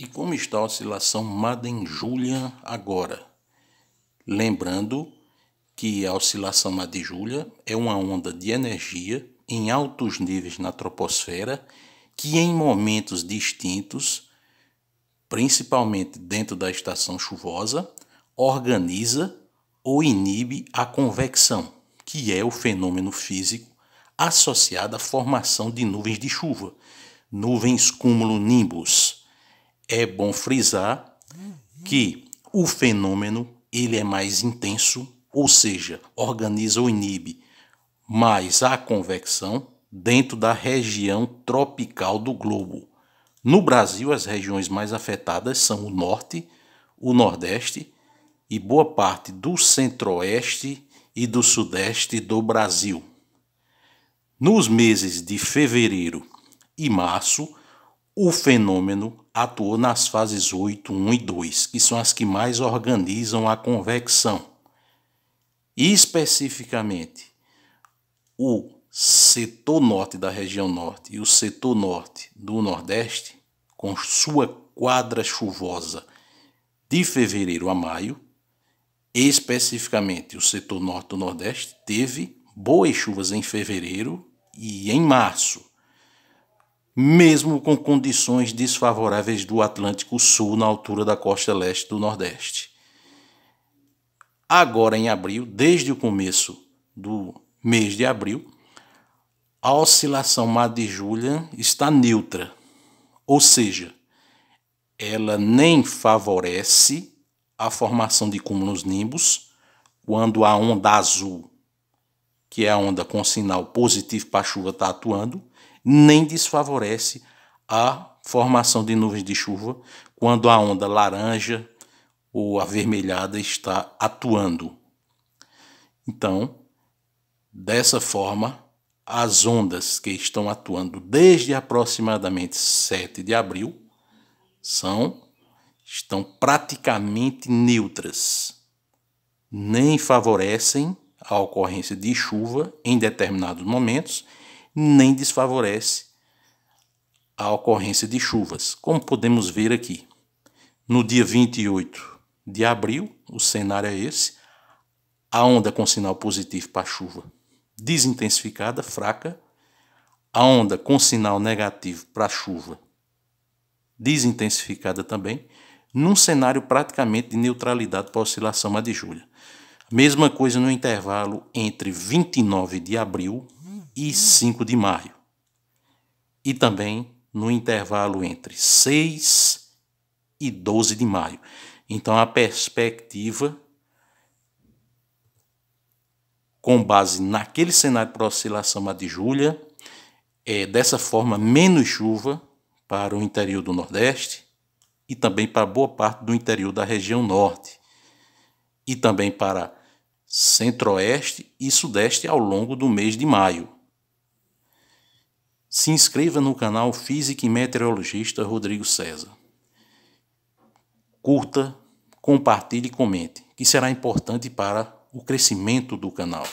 E como está a oscilação Madden-Julian agora? Lembrando que a oscilação Madden-Julian é uma onda de energia em altos níveis na troposfera que em momentos distintos, principalmente dentro da estação chuvosa, organiza ou inibe a convecção, que é o fenômeno físico associado à formação de nuvens de chuva, nuvens cúmulo-nimbus. É bom frisar que o fenômeno ele é mais intenso, ou seja, organiza ou inibe mais a convecção dentro da região tropical do globo. No Brasil, as regiões mais afetadas são o norte, o nordeste e boa parte do centro-oeste e do sudeste do Brasil. Nos meses de fevereiro e março, o fenômeno atuou nas fases 8, 1 e 2, que são as que mais organizam a convecção. E especificamente, o setor norte da região norte e o setor norte do nordeste, com sua quadra chuvosa de fevereiro a maio, especificamente o setor norte do nordeste, teve boas chuvas em fevereiro e em março, mesmo com condições desfavoráveis do Atlântico Sul na altura da costa leste do Nordeste. Agora em abril, desde o começo do mês de abril, a oscilação Madden-Julian está neutra, ou seja, ela nem favorece a formação de cúmulos nimbus quando a onda azul, que é a onda com sinal positivo para a chuva, está atuando, nem desfavorece a formação de nuvens de chuva quando a onda laranja ou avermelhada está atuando. Então, dessa forma, as ondas que estão atuando desde aproximadamente 7 de abril estão praticamente neutras, nem favorecem a ocorrência de chuva em determinados momentos, nem desfavorece a ocorrência de chuvas, como podemos ver aqui. No dia 28 de abril, o cenário é esse. A onda com sinal positivo para chuva desintensificada, fraca. A onda com sinal negativo para chuva desintensificada também, num cenário praticamente de neutralidade para a oscilação Madden-Julian. Mesma coisa no intervalo entre 29 de abril e 5 de maio, e também no intervalo entre 6 e 12 de maio. Então a perspectiva, com base naquele cenário para oscilação Madden-Julian, é dessa forma: menos chuva para o interior do Nordeste e também para boa parte do interior da região Norte e também para Centro-Oeste e Sudeste ao longo do mês de maio. Se inscreva no canal Físico e Meteorologista Rodrigo César. Curta, compartilhe e comente, que será importante para o crescimento do canal.